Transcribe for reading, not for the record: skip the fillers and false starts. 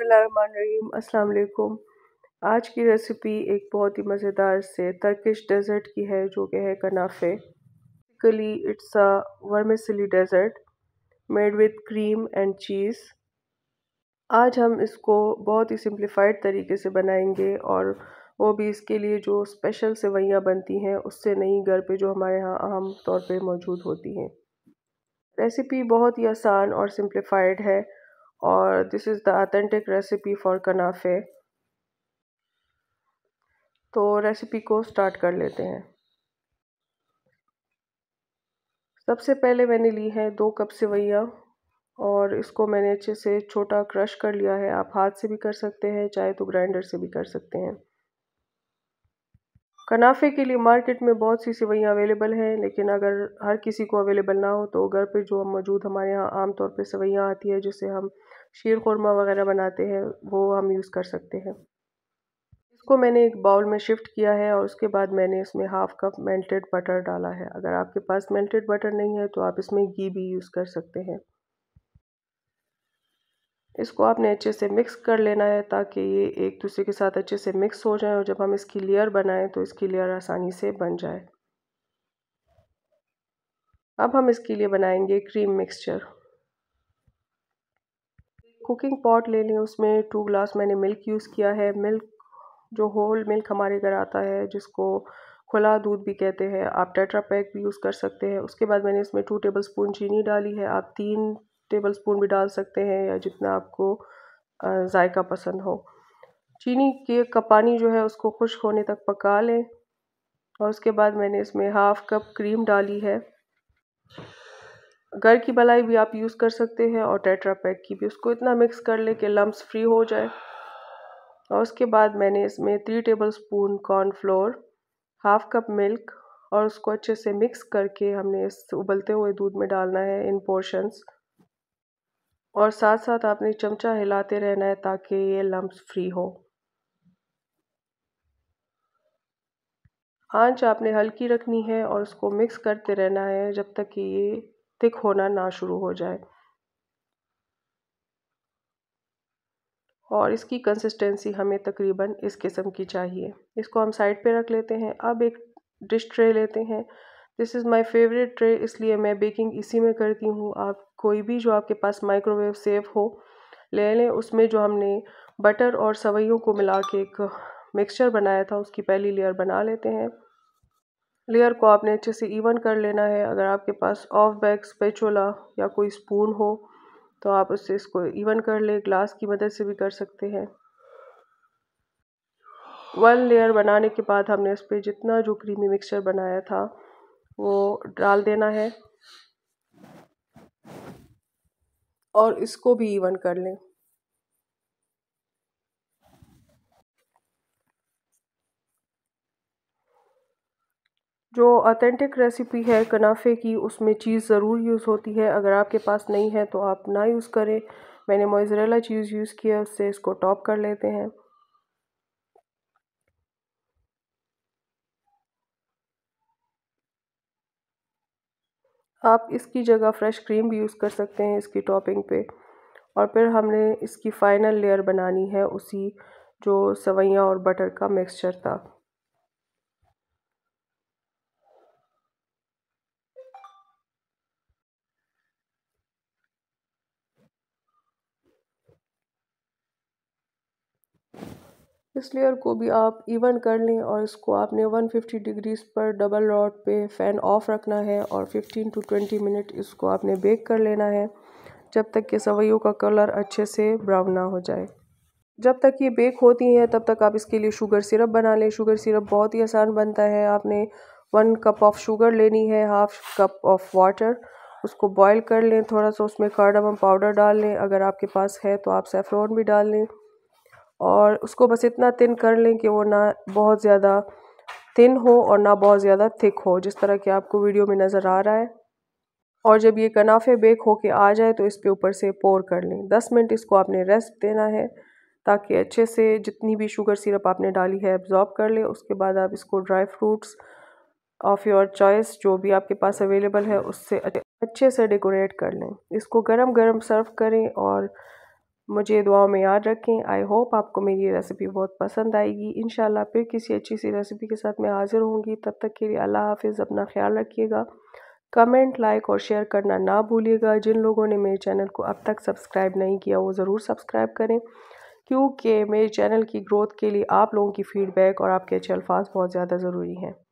बिस्मिल्लाहिर्रहमानिर्रहीम, अस्सलाम वालेकुम। आज की रेसिपी एक बहुत ही मज़ेदार से तर्किश डेज़र्ट की है जो कि है कनाफ़े। Basically it's a vermicelli dessert made with cream and cheese. आज हम इसको बहुत ही सिंप्लीफाइड तरीके से बनाएंगे और वो भी इसके लिए जो स्पेशल सेवैया बनती हैं उससे नहीं, घर पे जो हमारे यहाँ आम तौर पे मौजूद होती हैं। रेसिपी बहुत ही आसान और सिंप्लीफाइड है और this is the authentic recipe for कनाफ़े। तो रेसिपी को स्टार्ट कर लेते हैं। सबसे पहले मैंने ली है 2 कप सेवैया और इसको मैंने अच्छे से छोटा क्रश कर लिया है। आप हाथ से भी कर सकते हैं, चाहे तो ग्राइंडर से भी कर सकते हैं। कनाफ़े के लिए मार्केट में बहुत सी सेवैयाँ अवेलेबल हैं, लेकिन अगर हर किसी को अवेलेबल ना हो तो घर पे जो मौजूद हमारे यहाँ आम तौर पे सेवैयाँ आती है जिसे हम शीर खुरमा वगैरह बनाते हैं, वो हम यूज़ कर सकते हैं। इसको मैंने एक बाउल में शिफ्ट किया है और उसके बाद मैंने इसमें 1/2 कप मेल्टेड बटर डाला है। अगर आपके पास मेल्टेड बटर नहीं है तो आप इसमें घी भी यूज़ कर सकते हैं। इसको आपने अच्छे से मिक्स कर लेना है ताकि ये एक दूसरे के साथ अच्छे से मिक्स हो जाए और जब हम इसकी लेयर बनाएं तो इसकी लेयर आसानी से बन जाए। अब हम इसके लिए बनाएंगे क्रीम मिक्सचर। कुकिंग पॉट ले लें, उसमें 2 ग्लास मैंने मिल्क यूज़ किया है। मिल्क जो होल मिल्क हमारे घर आता है जिसको खुला दूध भी कहते हैं, आप टेट्रा पैक भी यूज़ कर सकते हैं। उसके बाद मैंने इसमें 2 टेबलस्पून चीनी डाली है। आप 3 टेबलस्पून भी डाल सकते हैं या जितना आपको जायका पसंद हो। चीनी का पानी जो है उसको खुश्क होने तक पका लें और उसके बाद मैंने इसमें 1/2 कप क्रीम डाली है। घर की मलाई भी आप यूज़ कर सकते हैं और टेट्रा पैक की भी। उसको इतना मिक्स कर लें कि लम्स फ्री हो जाए और उसके बाद मैंने इसमें 3 टेबलस्पून कॉर्नफ्लोर, 1/2 कप मिल्क और उसको अच्छे से मिक्स करके हमने इस उबलते हुए दूध में डालना है इन पोर्शंस और साथ साथ आपने चमचा हिलाते रहना है ताकि ये लम्स फ्री हो। आंच आपने हल्की रखनी है और उसको मिक्स करते रहना है जब तक कि ये थिक होना ना शुरू हो जाए और इसकी कंसिस्टेंसी हमें तकरीबन इस किस्म की चाहिए। इसको हम साइड पे रख लेते हैं। अब एक डिश ट्रे लेते हैं। This is my favourite tray, इसलिए मैं बेकिंग इसी में करती हूँ। आप कोई भी जो आपके पास माइक्रोवेव सेफ हो ले लें। उसमें जो हमने बटर और सेवैयों को मिला के एक मिक्सचर बनाया था उसकी पहली लेयर बना लेते हैं। लेयर को आपने अच्छे से इवन कर लेना है। अगर आपके पास ऑफ बैक स्पैचुला या कोई स्पून हो तो आप उससे इसको इवन कर लें, ग्लास की मदद से भी कर सकते हैं। 1 लेयर बनाने के बाद हमने इस पर जितना जो क्रीमी मिक्सचर बनाया था वो डाल देना है और इसको भी इवन कर लें। जो ऑथेंटिक रेसिपी है कनाफ़े की उसमें चीज़ ज़रूर यूज़ होती है। अगर आपके पास नहीं है तो आप ना यूज़ करें। मैंने मोज़रेला चीज़ यूज़ किया, उससे इसको टॉप कर लेते हैं। आप इसकी जगह फ्रेश क्रीम भी यूज़ कर सकते हैं इसकी टॉपिंग पे और फिर हमने इसकी फ़ाइनल लेयर बनानी है उसी जो सेवैयाँ और बटर का मिक्सचर था। इस लेयर को भी आप इवन कर लें और इसको आपने 150 डिग्रीज़ पर डबल रॉड पे फ़ैन ऑफ रखना है और 15 टू 20 मिनट इसको आपने बेक कर लेना है जब तक कि सेवैयों का कलर अच्छे से ब्राउन ना हो जाए। जब तक ये बेक होती हैं तब तक आप इसके लिए शुगर सिरप बना लें। शुगर सिरप बहुत ही आसान बनता है। आपने 1 कप ऑफ शुगर लेनी है, 1/2 कप ऑफ वाटर, उसको बॉयल कर लें। थोड़ा सा उसमें काडाममम पाउडर डाल लें, अगर आपके पास है तो आप सैफरॉन भी डाल लें और उसको बस इतना थिन कर लें कि वो ना बहुत ज़्यादा थिन हो और ना बहुत ज़्यादा थिक हो, जिस तरह कि आपको वीडियो में नज़र आ रहा है। और जब ये कनाफ़े बेक होके आ जाए तो इस पे ऊपर से पोर कर लें। 10 मिनट इसको आपने रेस्ट देना है ताकि अच्छे से जितनी भी शुगर सिरप आपने डाली है एब्ज़ॉर्ब कर ले। उसके बाद आप इसको dry fruits of your choice जो भी आपके पास अवेलेबल है उससे अच्छे से डेकोरेट कर लें। इसको गरम गरम सर्व करें और मुझे दुआओं में याद रखें। आई होप आपको मेरी ये रेसिपी बहुत पसंद आएगी। इंशाल्लाह फिर किसी अच्छी सी रेसिपी के साथ मैं हाज़िर होंगी। तब तक के लिए अल्लाह हाफ़िज़। अपना ख्याल रखिएगा। कमेंट, लाइक और शेयर करना ना भूलिएगा। जिन लोगों ने मेरे चैनल को अब तक सब्सक्राइब नहीं किया वो ज़रूर सब्सक्राइब करें, क्योंकि मेरे चैनल की ग्रोथ के लिए आप लोगों की फ़ीडबैक और आपके अच्छे अल्फाज बहुत ज़्यादा ज़रूरी हैं।